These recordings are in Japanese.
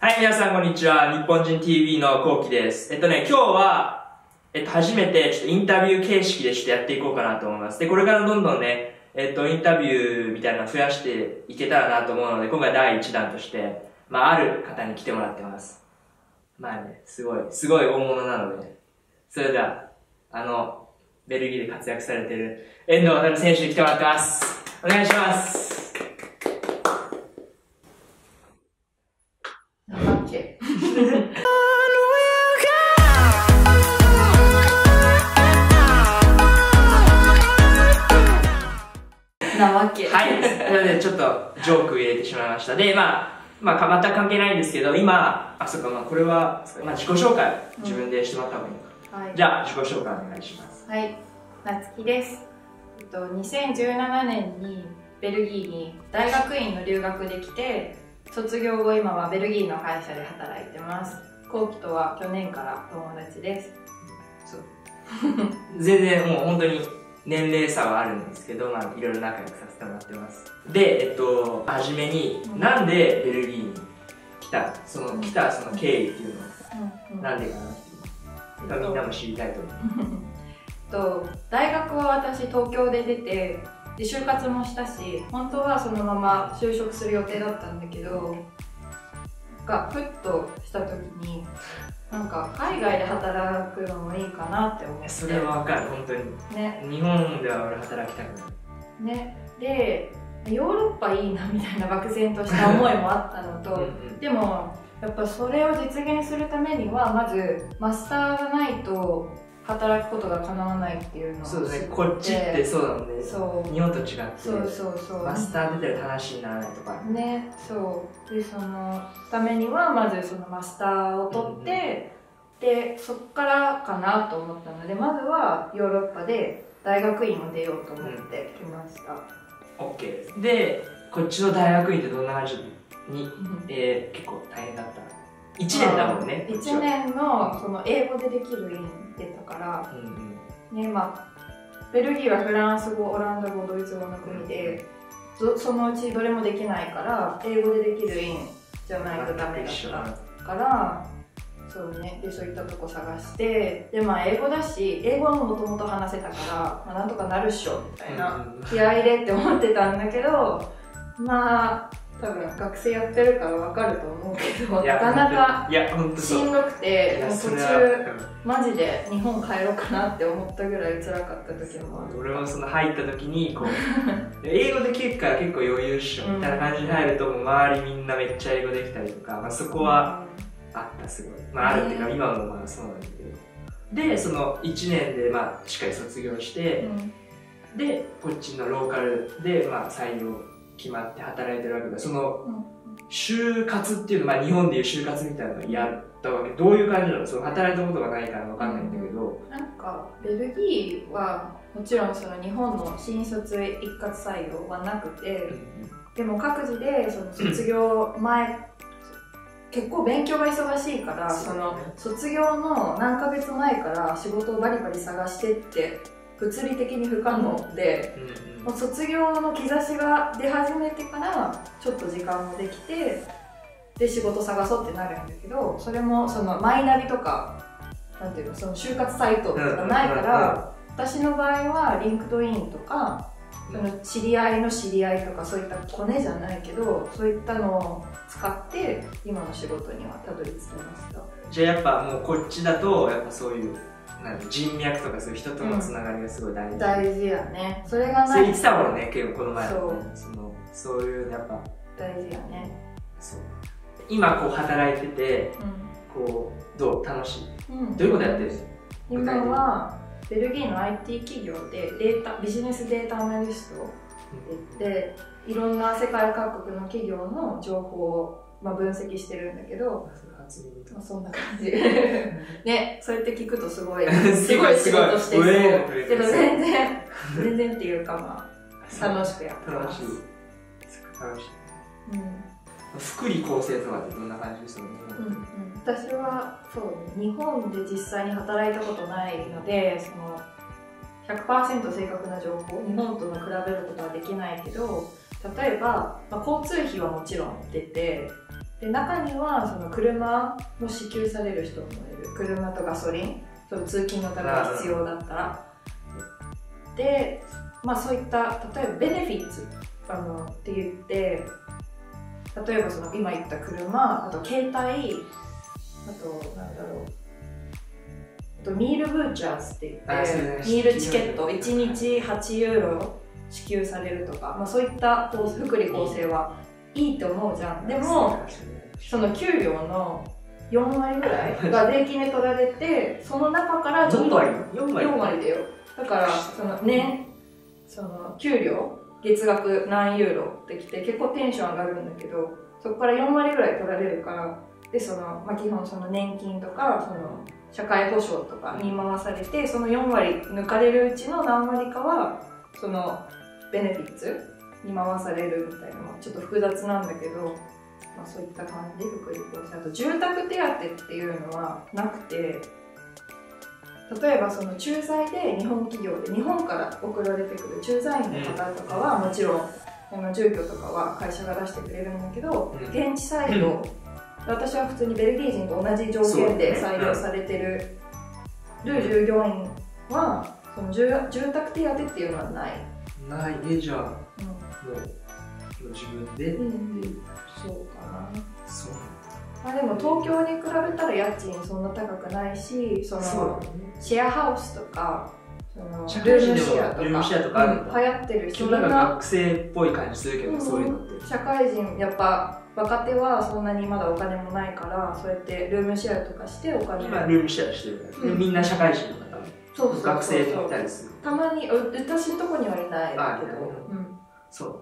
はい、皆さんこんにちは。日本人 TV のこうきです。今日は、初めてちょっとインタビュー形式でちょっとやっていこうかなと思います。で、これからどんどんね、インタビューみたいなの増やしていけたらなと思うので、今回第1弾として、ある方に来てもらってます。ね、すごい大物なので、それでは、ベルギーで活躍されている遠藤航選手に来てもらってます。お願いします。はい。なので、ちょっとジョーク入れてしまいました。で、全く関係ないんですけど、今、これは、自己紹介、自分でしてもらった方がいいのか。はい、じゃあ、自己紹介お願いします。はい。なつきです。2017年にベルギーに大学院の留学できて、卒業後、今はベルギーの会社で働いてます。こうきとは去年から友達です。そう。全然、もう本当に。年齢差はあるんですけど、いろいろ仲良くさせてもらってます。で、初めに、なんでベルギーに来た、その経緯っていうのは、なんでかなって、みんなも知りたいと思います。大学は私、東京で出て、就活もしたし、本当はそのまま就職する予定だったんだけど、ふっとした時に、海外で働くのもいいかなって思って。それはわかる、本当にね。日本では俺働きたくないね。で、ヨーロッパいいなみたいな漠然とした思いもあったのとでもやっぱそれを実現するためにはまずマスターがないと働くことがかなわないっていうのを知って。そうですね、こっちってそうなので、日本と違って、そうマスター出てる話にならないとかね。そうで、そのためにはまずそのマスターを取って、でそっからかなと思ったので、まずはヨーロッパで大学院を出ようと思ってきました。OK で、こっちの大学院ってどんな感じに、結構大変だったの？1年だもんね。1年のその英語でできる院出たから、ね、ベルギーはフランス語、オランダ語、ドイツ語の国で、そのうちどれもできないから、英語でできる院じゃないとダメだったから、そうね、でそういったとこ探して、で英語だし、英語はもともと話せたから、なんとかなるっしょみたいな、気合い入れって思ってたんだけど、多分学生やってるから分かると思うけど、なかなかしんどくて、途中マジで日本帰ろうかなって思ったぐらい辛かった時もある。俺はその入った時に英語できるから結構余裕っしょみたいな感じに入ると、周りみんなめっちゃ英語できたりとか、そこはあった。すごいあるっていうか、今もそうなんだけど。でその1年でしっかり卒業して、でこっちのローカルで採用決まって働いてるわけだ。その就活っていうの、日本でいう就活みたいなのをやったわけ。どういう感じなの？その働いたことがないからわかんないんだけど、ベルギーはもちろんその日本の新卒一括採用はなくて、でも各自でその卒業前結構勉強が忙しいから、その卒業の何ヶ月前から仕事をバリバリ探してって物理的に不可能で、もう卒業の兆しが出始めてからちょっと時間もできて、で仕事探そうってなるんだけど、それもそのマイナビとか、なんていうの、その就活サイトとかないから、私の場合は LinkedIn とか、その知り合いの知り合いとか、そういったコネじゃないけど、そういったのを使って今の仕事にはたどり着きました。じゃあやっぱもうこっちだと、やっぱそういう人脈とか、そういう人とのつながりがすごい大事。大事やね。それがない。それ言ってたもんね、結構この前。そういうやっぱ大事やね。そう。今働いてて、どう楽しい？どういうことやってる？今はベルギーの I.T. 企業でビジネスデータアナリストで、いろんな世界各国の企業の情報を分析してるんだけど。そんな感じね。そうやって聞くとすごい仕事してそうけど、全然っていうか、楽しくやってます。楽しい。福利厚生とかってどんな感じですかね？私はそう、日本で実際に働いたことないので、その 100% 正確な情報、日本との比べることはできないけど、例えば交通費はもちろん出て。で中にはその車も支給される人もいる。車とガソリン、その通勤のために必要だったら。で、まあ、そういった例えばベネフィッツって言って、例えばその今言った車、あと携帯、あとなんだろう、あとミールブーチャーズって言ってミールチケット1日8ユーロ支給されるとか、まあ、そういった福利厚生はいいと思うじゃん。でもその給料の4割ぐらいが税金で取られて、その中からちょっと4割だよ。だからそのね、その給料月額何ユーロってきて結構テンション上がるんだけど、そこから4割ぐらい取られるから。でその、まあ、基本その年金とかその社会保障とかに回されて、その4割抜かれるうちの何割かはそのベネフィッツに回されるみたいな、ちょっと複雑なんだけど、まあ、そういった感じで福利厚生。あと住宅手当っていうのはなくて、例えばその駐在で日本企業で日本から送られてくる駐在員の方とかはもちろん住居とかは会社が出してくれるんだけど、現地採用、私は普通にベルギー人と同じ条件で採用されてる従業員はその住宅手当っていうのはない。ないね。じゃあ、もう自分でっていう。そうかな。そう。まあでも東京に比べたら家賃そんな高くないし、そのシェアハウスとかそのルームシェアとか流行ってるし、今日なんか学生っぽい感じするけど、そういうのって社会人、やっぱ若手はそんなにまだお金もないから、そうやってルームシェアとかしてお金、今ルームシェアしてるから、みんな社会人の方、学生といたりする。たまに私のとこにはいないけど。そう、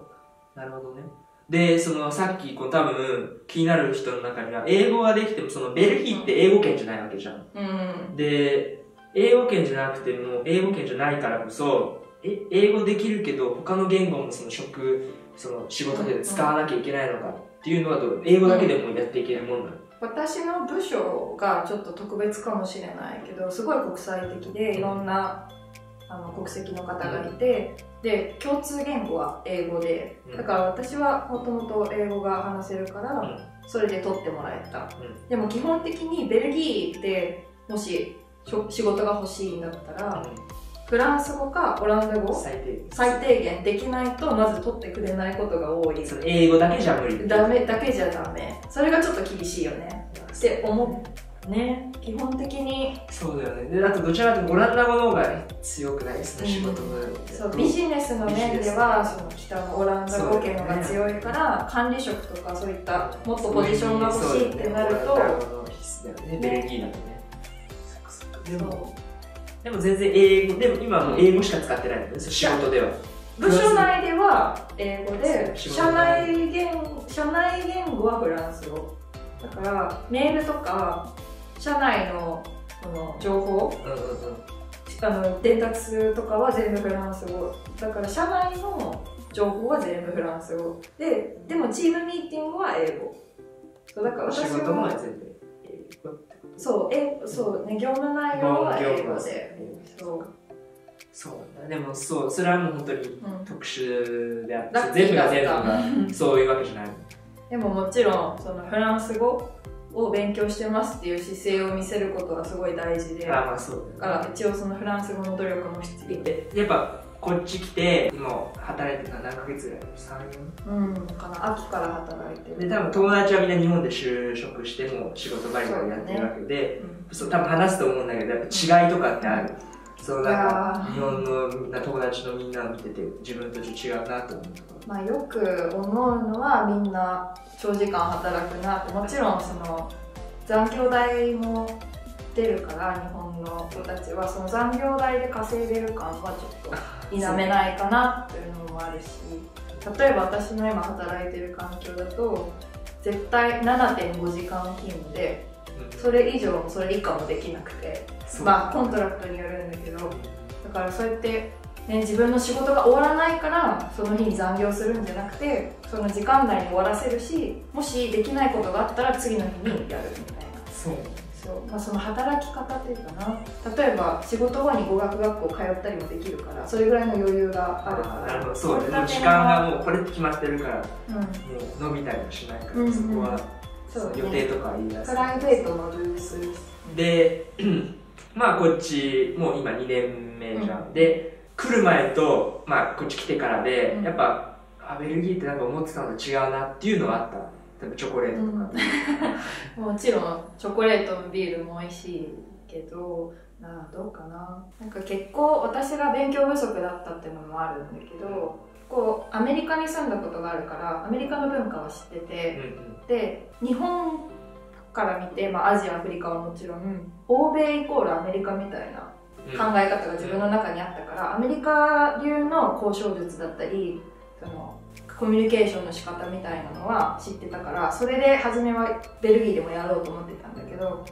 なるほどね。で、そのさっきこう多分気になる人の中には、英語ができても、そのベルギーって英語圏じゃないわけじゃん。で、英語圏じゃなくても、英語圏じゃないからこそ、英語できるけど他の言語もその仕事で使わなきゃいけないのかっていうのは、英語だけでもやっていけるもんなの？私の部署がちょっと特別かもしれないけど、すごい国際的でいろんな国籍の方がいて、で共通言語は英語で、だから私はもともと英語が話せるからそれで取ってもらえた。でも基本的にベルギーでもし仕事が欲しいんだったら、フランス語かオランダ語最低限できないとまず取ってくれないことが多い。英語だけじゃ無理、だけじゃダメ。それがちょっと厳しいよねって思うね、基本的に。そうだよね。であとどちらかというとオランダ語の方が強くないですね、仕事の。そう、ビジネスの面ではその北のオランダ語圏が強いから、管理職とかそういったもっとポジションが欲しいってなると必須だよね、ベルギーだとね。でも全然英語でも、今も英語しか使ってないんです、仕事では。部署内では英語で、社内言語はフランス語だから、メールとか社内の情報、伝達とかは全部フランス語だから、社内の情報は全部フランス語で、でもチームミーティングは英語。そうだから私は仕事も全部英語。そうね、業務内容は英語で。そうでもそれはもう本当に特殊であって、全部が全部がそういうわけじゃない。でももちろんそのフランス語を勉強してますっていう姿勢を見せることはすごい大事で、だから一応そのフランス語の努力も必要で、やっぱこっち来てもう働いて何ヶ月ぐらい、3、4かな、秋から働いてる。で多分友達はみんな日本で就職しても仕事バリバリやってるわけで、そう多分話すと思うんだけど、やっぱ違いとかってある。そうなんか日本の友達のみんなを見てて、自分と違うなと思う。まあよく思うのは、みんな長時間働くなって。もちろんその残業代も出るから、日本の子たちはその残業代で稼いでる感はちょっと否めないかなっていうのもあるし、例えば私の今働いてる環境だと絶対 7.5 時間勤務で、それ以上もそれ以下もできなくて、まあコントラクトによるんだけど、だからそうやって、ね、自分の仕事が終わらないからその日に残業するんじゃなくて、その時間内に終わらせるし、もしできないことがあったら次の日にやるみたいな。まあ、その働き方というかな、例えば仕事後に語学学校通ったりもできるから、それぐらいの余裕があるから。なるほど、そうですね。時間がもうこれって決まってるから、もう伸びたりもしないから、そこは。予定とか言い出す。プライベートのルースで、まあこっちもう今2年目じゃん、うん、で来る前と、まあ、こっち来てからで、うん、やっぱアベルギーってなんか思ってたのと違うなっていうのはあった。例えばチョコレートとか、うん、もちろんチョコレートもビールも美味しいけど、どうかな。なんか結構私が勉強不足だったっていうのもあるんだけど、こうアメリカに住んだことがあるからアメリカの文化は知ってて、うん、で日本から見て、まあ、アジアアフリカはもちろん、うん、欧米イコールアメリカみたいな考え方が自分の中にあったから、うん、アメリカ流の交渉術だったりそのコミュニケーションの仕方みたいなのは知ってたから、それで初めはベルギーでもやろうと思ってたんだけど、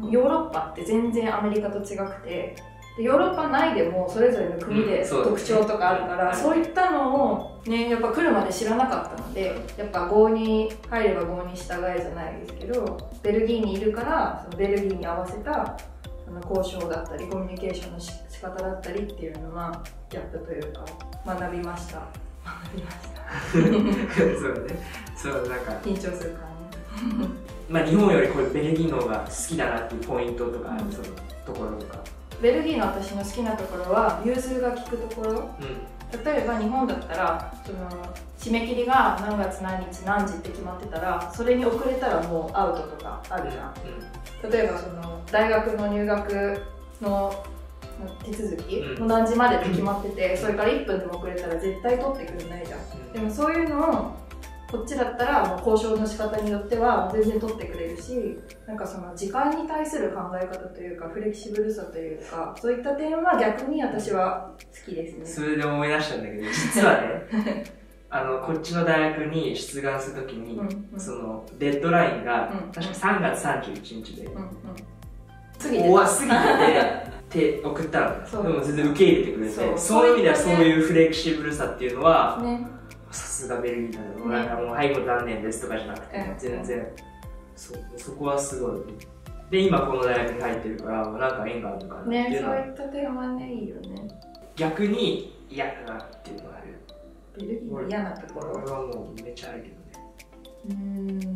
ヨーロッパって全然アメリカと違くて、でヨーロッパ内でもそれぞれの国で特徴とかあるから、うん、そういったのを、ね、やっぱ来るまで知らなかったので、やっぱ郷に入れば郷に従えじゃないですけど、ベルギーにいるからそのベルギーに合わせた交渉だったりコミュニケーションの仕方だったりっていうのはやったというか学びました。学びましたそうね、そうなんか緊張するからねまあ日本よりこうベルギーの方が好きだなっていうポイントとかある、うん、そのところとか。ベルギーの私の好きなところは融通が利くところ、うん、例えば日本だったらその締め切りが何月何日何時って決まってたら、それに遅れたらもうアウトとかあるじゃん、うんうん、例えばその大学の入学の手続きもう何時までって決まってて、それから1分でも遅れたら絶対取ってくれないじゃん、うん、でもそういうのをこっちだったらもう交渉の仕方によっては全然取ってくれるし、なんかその時間に対する考え方というかフレキシブルさというか、そういった点は逆に私は好きですね。それで思い出したんだけど、実はねこっちの大学に出願するときに、うん、うん、そのデッドラインが、うん、確か3月31日で、うん、うん、怖すぎてて送ったのでも全然受け入れてくれて、そういう意味ではそういうフレキシブルさっていうのは、ね、さすがベルギーなの、ね、なんかもう「はいもう残念です」とかじゃなくて、ね、全然、そこはすごいで、今この大学に入ってるからもうなんか縁があるのかなっていうのは、ね、そういった点はね、いいよね。逆に嫌だなっていうのがある。ベルギーの嫌なところ、俺はもうめっちゃあるけどね、いっ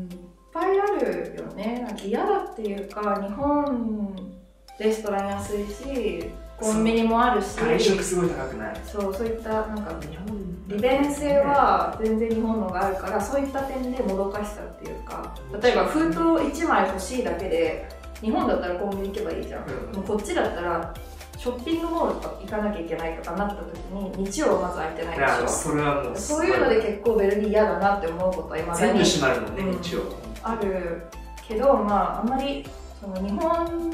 ぱいあるよね。なんか嫌だっていうか、日本レストラン安いしコンビニもあるし、外食すごい高くない？そう、そういったなんか利便性は全然日本のがあるから、そういった点でもどかしさっていうか、例えば封筒1枚欲しいだけで日本だったらコンビニ行けばいいじゃん、うん、もうこっちだったらショッピングモールとか行かなきゃいけないとかなった時に日曜まず空いてないでしょ。それはもうそういうので結構ベルギー嫌だなって思うことは今だに全部閉まるもんね、日曜、うん、あるけど、まああんまりその日本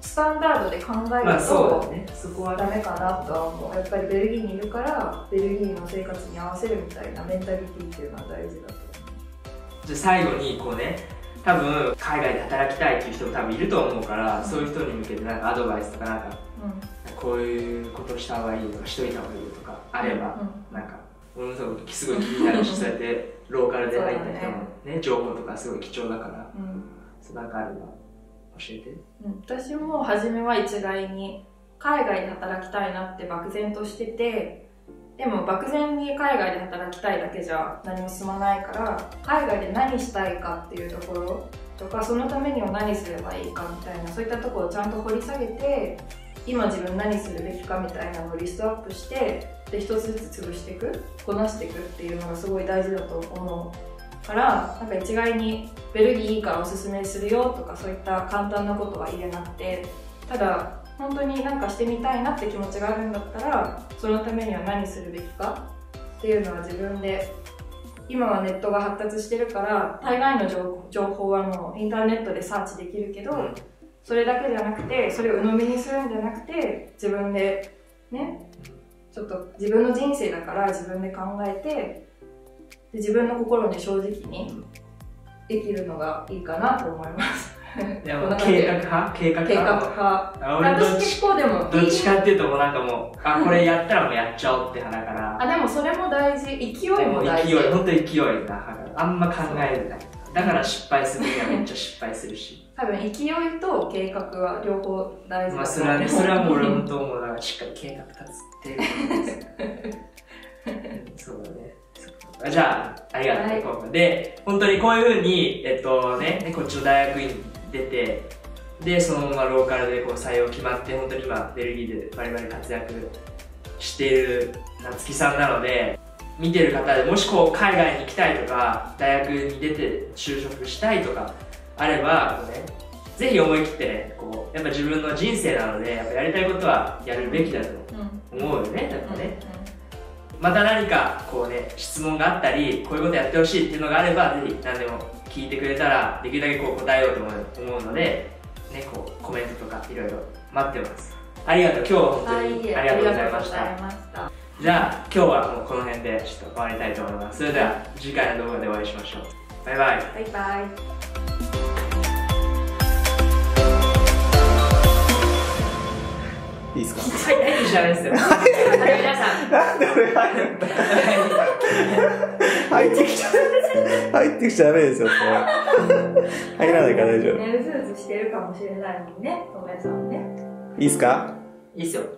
スタンダードで考えるとダメかなとは思う。やっぱりベルギーにいるからベルギーの生活に合わせるみたいなメンタリティっていうのは大事だと思う。じゃあ最後にこうね、多分海外で働きたいっていう人も多分いると思うから、うん、そういう人に向けてなんかアドバイスとかなんか、うん、こういうことした方がいいとかしといた方がいいとかあれば、うん、なんか俺もすごい気になるしそうやってローカルで入った人も、ね、情報とかすごい貴重だから、うん、そうなんかあれば教えて。私も初めは一概に海外で働きたいなって漠然としてて、でも漠然に海外で働きたいだけじゃ何も進まないから、海外で何したいかっていうところとか、そのためには何すればいいかみたいな、そういったところをちゃんと掘り下げて、今自分何するべきかみたいなのをリストアップして、で一つずつ潰していく、こなしていくっていうのがすごい大事だと思うから、なんか一概にベルギーからおすすめするよとかそういった簡単なことは言えなくて、ただ本当になんかしてみたいなって気持ちがあるんだったら、そのためには何するべきかっていうのは自分で、今はネットが発達してるから大概の情報はもうインターネットでサーチできるけど、それだけじゃなくて、それを鵜呑みにするんじゃなくて、自分でね、ちょっと自分の人生だから自分で考えて、で自分の心に正直にできるのがいいかなと思います。でも計画派？計画派。私結構でもどっちかっていうともうなんかもうこれやったらもうやっちゃおうって派だから。あ、でもそれも大事。勢いも大事。本当に勢いだから。あんま考えるんだ。だから失敗するにはめっちゃ失敗するし。多分勢いと計画は両方大事だ。まあそれはね、それはもう俺もどうもだからしっかり計画立つっていうことです。そうだね。じゃあ、ありがとう、はい、今度で、本当にこういうふうに、こっちの大学院出て、で、そのままローカルでこう採用決まって、本当に今、ベルギーでバリバリ活躍している夏希さんなので、見てる方でもしこう海外に行きたいとか、大学に出て就職したいとかあれば、ね、ぜひ思い切ってね、こうやっぱ自分の人生なので、やっぱやりたいことはやるべきだと思うよね、なんかね。また何かこうね、質問があったり、こういうことやってほしいっていうのがあれば、ぜひ何でも聞いてくれたら、できるだけこう答えようと思うので、ね、こうコメントとかいろいろ待ってます。ありがとう、今日は本当にありがとうございました。じゃあ今日はもうこの辺でちょっと終わりたいと思います。それでは次回の動画でお会いしましょう。バイバイ。バイバイ。いいですか？はい、大丈夫じゃないですよ。皆さん。なんで俺入るんだ。入ってきちゃダメですよ。入らないから大丈夫。ね、うずうずしてるかもしれないもんね、お母さんね。いいですか？いいですよ。